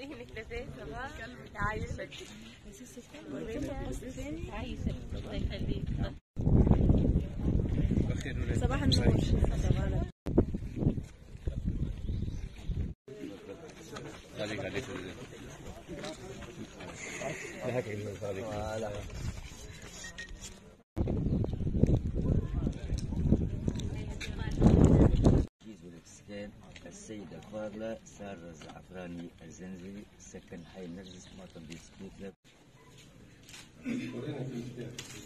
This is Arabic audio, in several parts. يهمك لذيذ صباح عايشك عايشك الله يخليك صباح النور خليك عليك هيك من خليك السيدة الفاضلة سارة الزعفراني الزنزري سكن حي نرجس مطن بسبيطلة.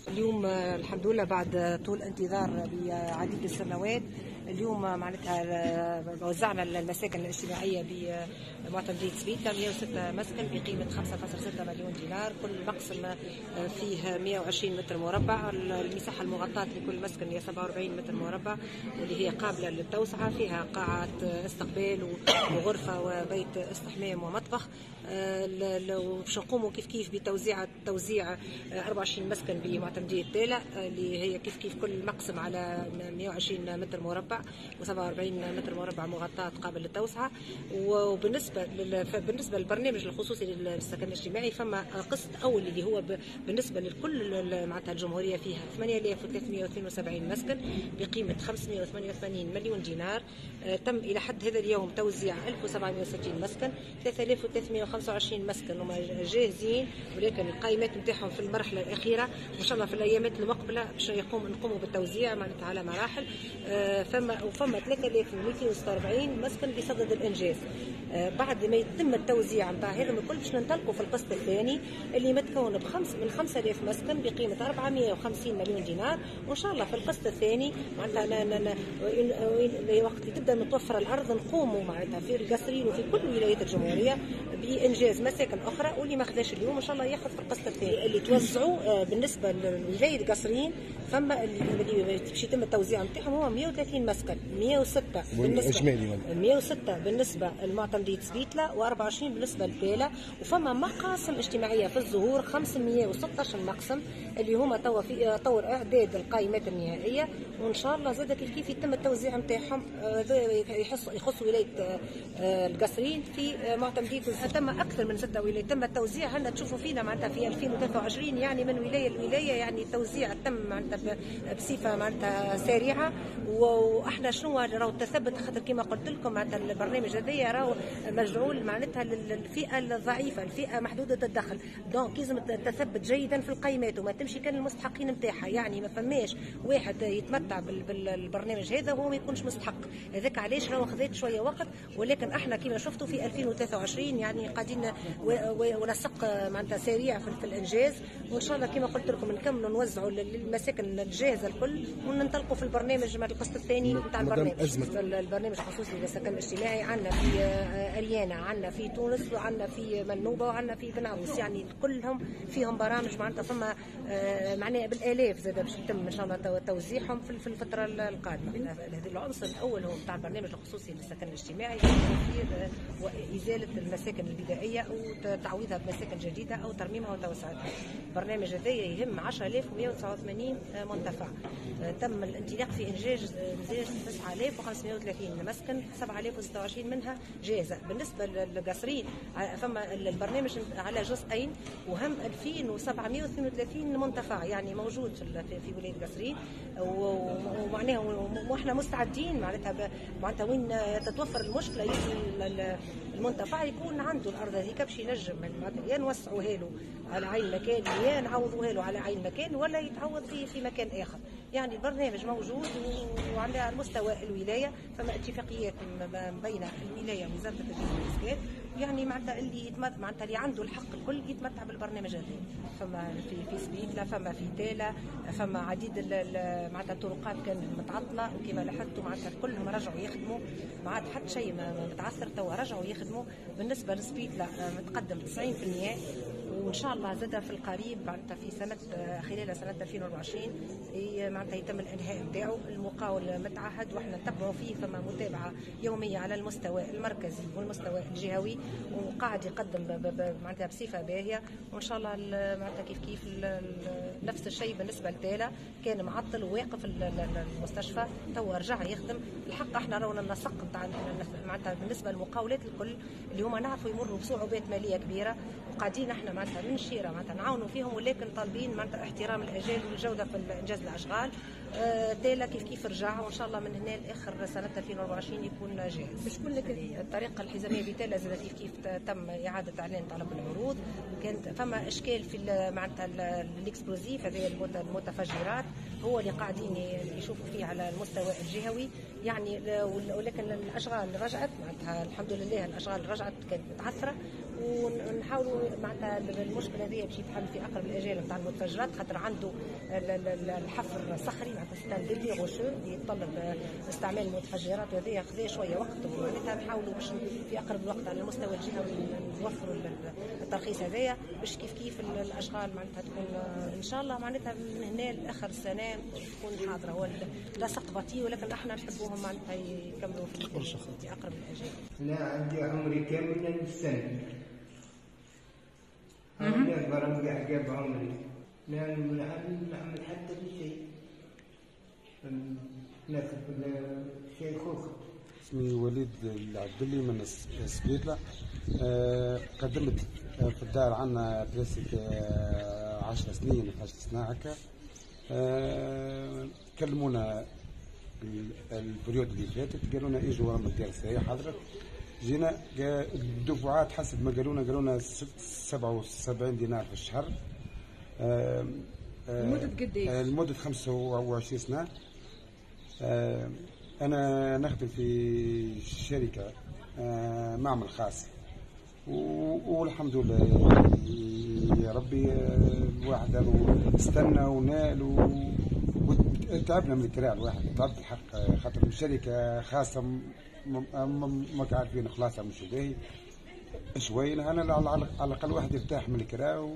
اليوم الحمد لله بعد طول انتظار بعديد السنوات اليوم معناتها وزعنا المساكن الاجتماعيه بمواطن مدينه سبيطلة 106 مسكن بقيمه 5.6 مليون دينار، كل مقسم فيه 120 متر مربع، المساحه المغطاه لكل مسكن هي 47 متر مربع واللي هي قابله للتوسعه، فيها قاعه استقبال وغرفه وبيت استحمام ومطبخ، وباش نقوموا كيف بتوزيع 24 مسكن بمعتمدية تالا اللي هي كيف كل مقسم على 120 متر مربع و47 متر مربع مغطاة قابل للتوسعة. وبالنسبة للبرنامج الخصوصي للسكن الاجتماعي فما قسط أول اللي هو بالنسبة لكل معناتها الجمهورية فيها 8372 مسكن بقيمة 588 مليون دينار، تم إلى حد هذا اليوم توزيع 1760 مسكن، 3325 مسكن هما جاهزين ولكن القائمات نتاعهم في المرحله الاخيره، وان شاء الله في الايامات المقبله باش نقوموا بالتوزيع معناتها على مراحل. فما 3246 مسكن بصدد الانجاز. بعد ما يتم التوزيع نتاع هذم الكل باش ننطلقوا في القسط الثاني اللي متكون من 5000 مسكن بقيمه 450 مليون دينار، وان شاء الله في القسط الثاني معناتها وقت اللي تبدا متوفره الارض نقوموا معناتها في القصرين وفي كل ولايات الجمهوريه بانجاز مساكن اخرى، واللي ما خداش اليوم ان شاء الله ياخذ في القسط الثاني. اللي توزعوا بالنسبه لولايه القصرين فما اللي باش يتم التوزيع نتاعهم هو 130 مسكن، 106 بالنسبه 106 بالنسبه لمعتمديه سبيطلة و24 بالنسبه لتالا، وفما مقاسم اجتماعيه في الزهور 516 مقسم اللي هما توا في طور اعداد القائمات النهائيه، وان شاء الله زاد كيف يتم التوزيع نتاعهم يخص ولايه القصرين في معتمديه. تم اكثر من 6 ولايات تم التوزيع، هنا تشوفوا فينا معناتها في 2023 يعني من ولايه لولايه يعني التوزيع تم معناتها بصفه معناتها سريعه، واحنا شنو راهو تثبت خاطر كما قلت لكم معناتها البرنامج هذايا راهو مجعول معناتها للفئه الضعيفه، الفئه محدوده الدخل، دونك لازم تثبت جيدا في القائمات وما تمشي كان المستحقين نتاعها، يعني ما فماش واحد يتمتع بالبرنامج هذا وهو ما يكونش مستحق، هذاك علاش راهو خذيت شويه وقت، ولكن احنا كما شفتوا في 2023 يعني قاعدين ونسق معناتها سريع في الانجاز، وان شاء الله كما قلت لكم نكملوا نوزعوا للمساكن الجاهزه الكل وننطلقوا في البرنامج مع القسط الثاني نتاع البرنامج الخصوصي للسكن الاجتماعي. عندنا في أريانا، عندنا في تونس، وعندنا في منوبه، وعندنا في بناوس، يعني كلهم فيهم برامج معناتها فما معناها بالالاف زاد باش يتم ان شاء الله توزيعهم في الفتره القادمه. العنصر الاول هو نتاع البرنامج الخصوصي للسكن الاجتماعي توفير وازاله المساكن البدائيه وتعويضها بمساكن جديده او ترميمها وتوسعتها. البرنامج هذا يهم 10189 منتفع، تم الانطلاق في انجاز 9530 مسكن، 7026 منها جاهزه. بالنسبه للقصرين فما البرنامج على جزئين وهم 2732 منتفع يعني موجود في ولايه القصرين، ومعناها واحنا مستعدين معناتها وين تتوفر المشكله يجي المنتفع يكون عنده الارض هذيك باش ينجم معناتها نوسعوها له على عين مكان يا نعوضوها له على عين مكان ولا يتعوض في مكان اخر، يعني البرنامج موجود وعلى مستوى الولايه فما اتفاقيات بين الولايه ووزاره الاسكان، يعني معناتها اللي يتمتع معناتها اللي عنده الحق الكل يتمتع بالبرنامج هذا. فما في سبيطلة، فما في تالا، فما عديد معناتها الطرقات كانت متعطله وكما لاحظتوا معناتها كلهم رجعوا يخدموا، ما عاد حتى شيء متعثر، توا رجعوا يخدموا. بالنسبه لسبيطلة متقدم 90% وان شاء الله زادها في القريب معناتها في سنه خلال سنه 2024 معناتها يتم الانهاء نتاعو. المقاول متعهد واحنا نتبعوا فيه، فما متابعه يوميه على المستوى المركزي والمستوى الجهوي، وقاعد يقدم معناتها بصفه باهيه، وان شاء الله معناتها كيف كيف نفس الشيء بالنسبه لتالا، كان معطل وواقف المستشفى تو رجع يخدم. الحق احنا راونا النسق نتاع معناتها بالنسبه للمقاولات الكل اللي هما نعرفوا يمروا بصعوبات ماليه كبيره، وقاعدين احنا معناتها من شيره معناتها نعاونوا فيهم، ولكن طالبين معناتها احترام الاجال والجوده في انجاز الاشغال. تالا كيف كيف رجع، وان شاء الله من هنا لاخر سنه 2024 يكون جاهز. باش نقول لك الطريقه الحزاميه بتالا زاد كيف كيف تم اعاده اعلان طلب العروض، كانت فما اشكال في معناتها الاكسبلوزيف هذه المتفجرات هو اللي قاعدين يشوفوا فيه على المستوى الجهوي يعني، ولكن الاشغال رجعت معناتها الحمد لله، الاشغال رجعت كانت متعثره، ونحاولوا معناتها المشكله هذه باش يتحل في اقرب الاجال نتاع المتفجرات، خاطر عنده الحفر صخري معناتها ستان ديلي غوشو يتطلب استعمال المتفجرات، وهذه خذا شويه وقت، ومعناتها نحاولوا باش في اقرب الوقت على المستوى الجهوي نوفروا الترخيص هذايا باش كيف كيف الاشغال معناتها تكون ان شاء الله معناتها من هنا لاخر السنه تكون حاضره. هو لصق بطيء ولكن احنا نحبوهم معناتها يكملوا في اقرب الاجال. انا عندي عمري كامل السنه عملت برامج اعجاب عمري، لا نعمل حتى شيء ناخذ شيخوخه. اسمي وليد العبدلي من سبيطلة. قدمت في الدار عندنا بلاستيك 10 سنين 12 سنه هكا. كلمونا البريود اللي فاتت قالوا لنا اجوا من الدار الساهي حضرت، جينا الدفعات حسب ما قالوا لنا 77 دينار في الشهر. لمدة قد ايه؟ لمدة 25 سنة. أنا نخدم في شركة معمل خاص، والحمد لله يا ربي الواحد استنى ونال وتعبنا من الكراع، الواحد تعب الحق خاطر شركة خاصة ما تعرفين خلاصها مش باهي شوي. انا على الاقل واحد يرتاح من الكراع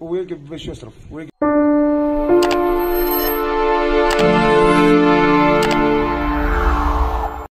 ويجب باش يصرف